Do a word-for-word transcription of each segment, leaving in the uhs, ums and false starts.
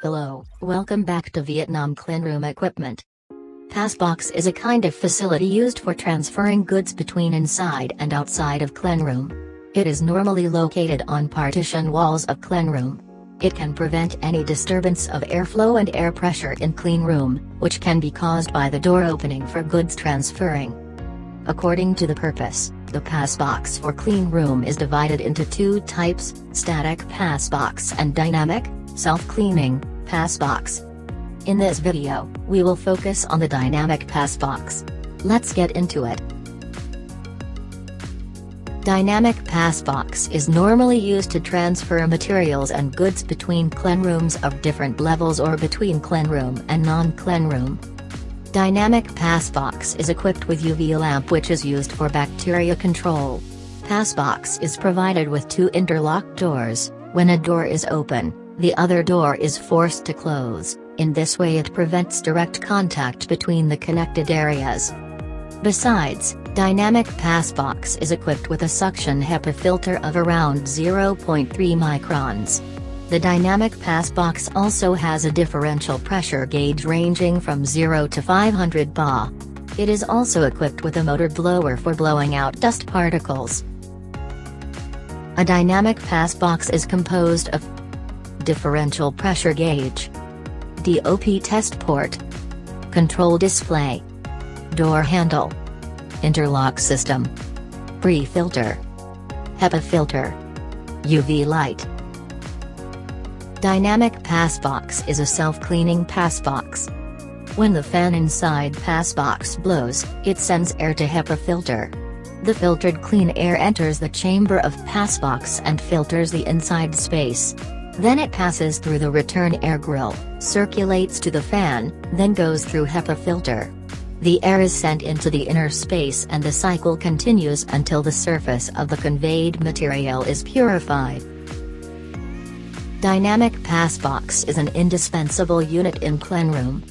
Hello, welcome back to Vietnam Cleanroom Equipment. Passbox is a kind of facility used for transferring goods between inside and outside of cleanroom. It is normally located on partition walls of cleanroom. It can prevent any disturbance of airflow and air pressure in cleanroom, which can be caused by the door opening for goods transferring. According to the purpose, the passbox for cleanroom is divided into two types, static passbox and dynamic, self-cleaning passbox. In this video, we will focus on the dynamic passbox. Let's get into it. Dynamic passbox is normally used to transfer materials and goods between cleanrooms of different levels or between cleanroom and non-cleanroom. Dynamic passbox is equipped with U V lamp, which is used for bacteria control. Passbox is provided with two interlocked doors. When a door is open, the other door is forced to close. In this way it prevents direct contact between the connected areas. Besides, dynamic passbox is equipped with a suction HEPA filter of around zero point three microns. The dynamic passbox also has a differential pressure gauge ranging from zero to five hundred Pa. It is also equipped with a motor blower for blowing out dust particles. A dynamic passbox is composed of differential pressure gauge, D O P test port, control display, door handle, interlock system, pre-filter, HEPA filter, U V light. Dynamic passbox is a self-cleaning passbox. When the fan inside passbox blows, it sends air to HEPA filter. The filtered clean air enters the chamber of passbox and filters the inside space. Then it passes through the return air grill, circulates to the fan, then goes through HEPA filter. The air is sent into the inner space and the cycle continues until the surface of the conveyed material is purified. Dynamic passbox is an indispensable unit in cleanroom.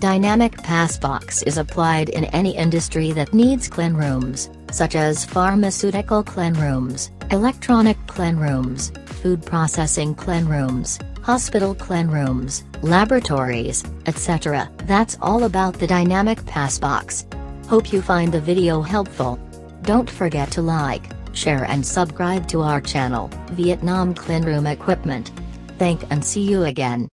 Dynamic passbox is applied in any industry that needs cleanrooms, such as pharmaceutical cleanrooms, electronic cleanrooms, food processing cleanrooms, hospital cleanrooms, laboratories, et cetera. That's all about the dynamic passbox. Hope you find the video helpful. Don't forget to like, share and subscribe to our channel, Vietnam Cleanroom Equipment. Thank and see you again.